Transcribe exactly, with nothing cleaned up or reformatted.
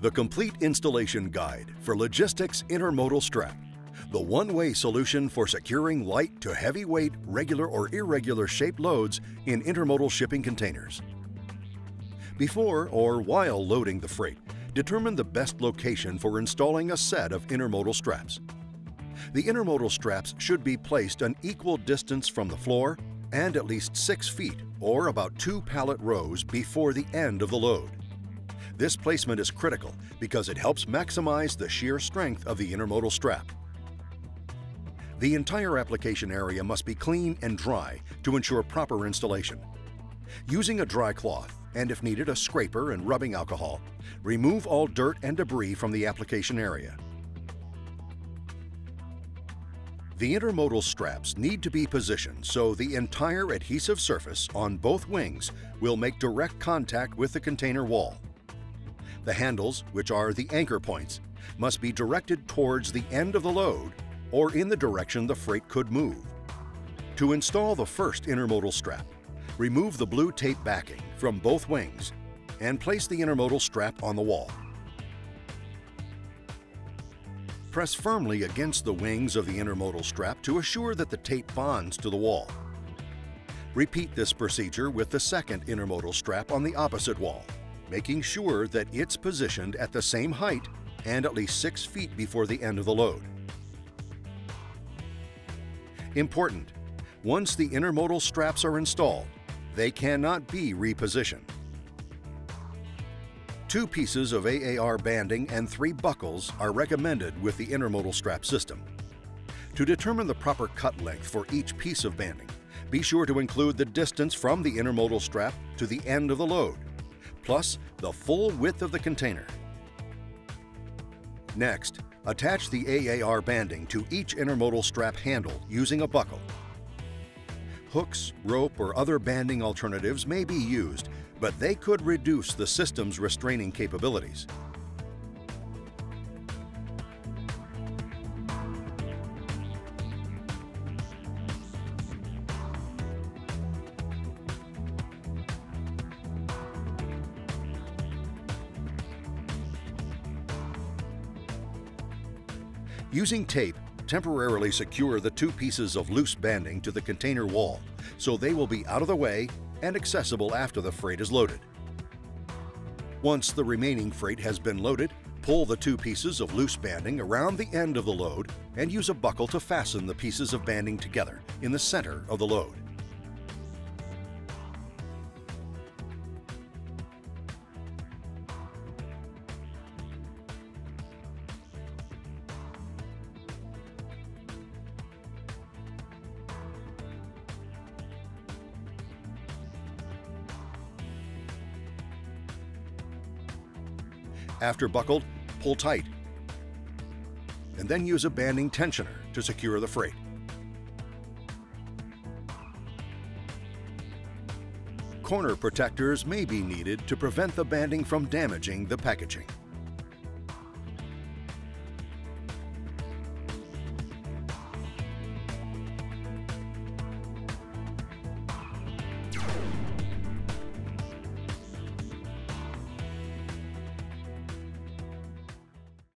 The complete installation guide for Logistics Intermodal Strap. The one-way solution for securing light to heavyweight, regular or irregular shaped loads in intermodal shipping containers. Before or while loading the freight, determine the best location for installing a set of intermodal straps. The intermodal straps should be placed an equal distance from the floor and at least six feet or about two pallet rows before the end of the load. This placement is critical because it helps maximize the shear strength of the intermodal strap. The entire application area must be clean and dry to ensure proper installation. Using a dry cloth and, if needed, a scraper and rubbing alcohol, remove all dirt and debris from the application area. The intermodal straps need to be positioned so the entire adhesive surface on both wings will make direct contact with the container wall. The handles, which are the anchor points, must be directed towards the end of the load or in the direction the freight could move. To install the first intermodal strap, remove the blue tape backing from both wings and place the intermodal strap on the wall. Press firmly against the wings of the intermodal strap to assure that the tape bonds to the wall. Repeat this procedure with the second intermodal strap on the opposite wall, making sure that it's positioned at the same height and at least six feet before the end of the load. Important: once the intermodal straps are installed, they cannot be repositioned. Two pieces of A A R banding and three buckles are recommended with the intermodal strap system. To determine the proper cut length for each piece of banding, be sure to include the distance from the intermodal strap to the end of the load, plus the full width of the container. Next, attach the A A R banding to each intermodal strap handle using a buckle. Hooks, rope, or other banding alternatives may be used, but they could reduce the system's restraining capabilities. Using tape, temporarily secure the two pieces of loose banding to the container wall so they will be out of the way and accessible after the freight is loaded. Once the remaining freight has been loaded, pull the two pieces of loose banding around the end of the load and use a buckle to fasten the pieces of banding together in the center of the load. After buckled, pull tight, and then use a banding tensioner to secure the freight. Corner protectors may be needed to prevent the banding from damaging the packaging.